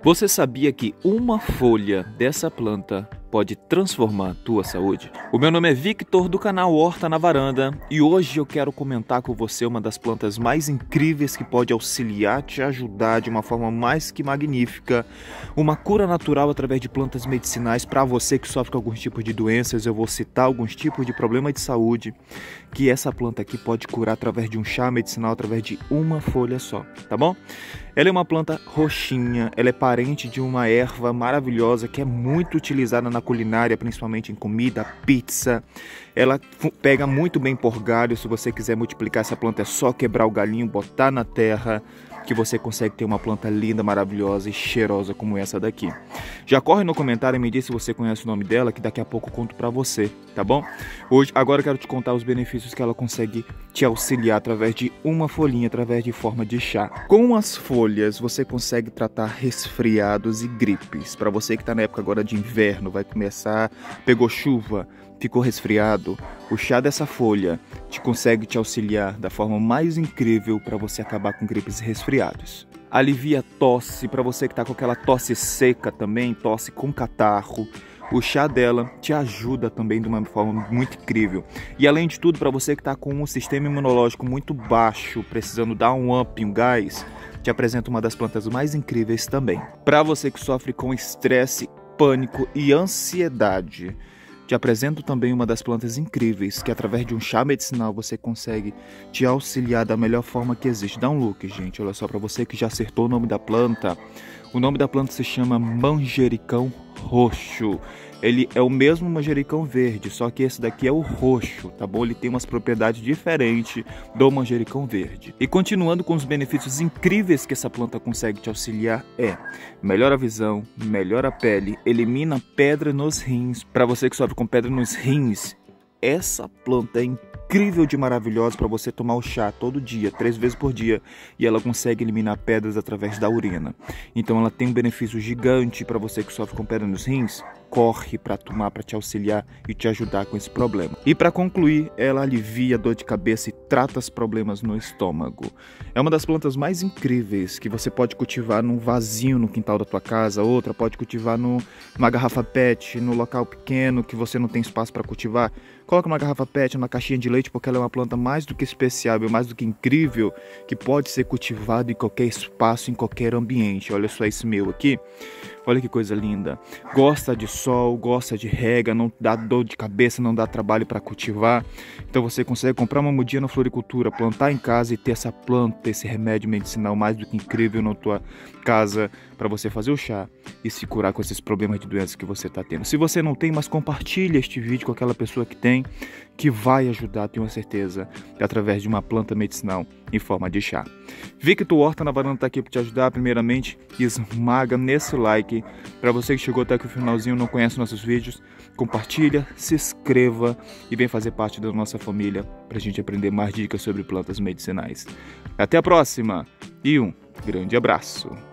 Você sabia que uma folha dessa planta pode transformar a tua saúde? O meu nome é Victor do canal Horta na Varanda e hoje eu quero comentar com você uma das plantas mais incríveis que pode auxiliar, te ajudar de uma forma mais que magnífica, uma cura natural através de plantas medicinais para você que sofre com alguns tipos de doenças. Eu vou citar alguns tipos de problema de saúde que essa planta aqui pode curar através de um chá medicinal, através de uma folha só, tá bom? Ela é uma planta roxinha, ela é parente de uma erva maravilhosa que é muito utilizada na culinária, principalmente em comida, pizza. Ela pega muito bem por galho. Se você quiser multiplicar essa planta, é só quebrar o galinho, botar na terra, que você consegue ter uma planta linda, maravilhosa e cheirosa como essa daqui. Já corre no comentário e me diz se você conhece o nome dela, que daqui a pouco eu conto pra você, tá bom? Agora eu quero te contar os benefícios que ela consegue te auxiliar através de uma folhinha, através de forma de chá. Com as folhas você consegue tratar resfriados e gripes. Pra você que tá na época agora de inverno, vai começar, pegou chuva, ficou resfriado, o chá dessa folha consegue te auxiliar da forma mais incrível para você acabar com gripes e resfriados. Alivia tosse, para você que está com aquela tosse seca também, tosse com catarro. O chá dela te ajuda também de uma forma muito incrível. E além de tudo, para você que está com um sistema imunológico muito baixo, precisando dar um up, um gás, te apresenta uma das plantas mais incríveis também. Para você que sofre com estresse, pânico e ansiedade, te apresento também uma das plantas incríveis que através de um chá medicinal você consegue te auxiliar da melhor forma que existe. Dá um look, gente, olha só, para você que já acertou o nome da planta. O nome da planta se chama manjericão roxo. Ele é o mesmo manjericão verde, só que esse daqui é o roxo, tá bom? Ele tem umas propriedades diferentes do manjericão verde. E continuando com os benefícios incríveis que essa planta consegue te auxiliar, melhora a visão, melhora a pele, elimina pedra nos rins. Para você que sofre com pedra nos rins, essa planta é incrível de maravilhosa para você tomar o chá todo dia, 3 vezes por dia, e ela consegue eliminar pedras através da urina. Então ela tem um benefício gigante para você que sofre com pedra nos rins. Corre para tomar, para te auxiliar e te ajudar com esse problema. E para concluir, ela alivia a dor de cabeça e trata os problemas no estômago. É uma das plantas mais incríveis que você pode cultivar num vasinho no quintal da tua casa, outra pode cultivar numa garrafa PET, no local pequeno que você não tem espaço para cultivar. Coloca uma garrafa PET, uma caixinha de leite, porque ela é uma planta mais do que especial, mais do que incrível, que pode ser cultivada em qualquer espaço, em qualquer ambiente. Olha só esse meu aqui. Olha que coisa linda. Gosta de sol, gosta de rega, não dá dor de cabeça, não dá trabalho para cultivar. Então você consegue comprar uma mudinha na floricultura, plantar em casa e ter essa planta, esse remédio medicinal mais do que incrível na tua casa para você fazer o chá e se curar com esses problemas de doenças que você está tendo. Se você não tem, mas compartilha este vídeo com aquela pessoa que tem, que vai ajudar, tenho certeza, através de uma planta medicinal em forma de chá. Victor Horta na Varanda está aqui para te ajudar. Primeiramente, esmaga nesse like. Para você que chegou até aqui o finalzinho e não conhece nossos vídeos, compartilha, se inscreva e vem fazer parte da nossa família para a gente aprender mais dicas sobre plantas medicinais. Até a próxima e um grande abraço!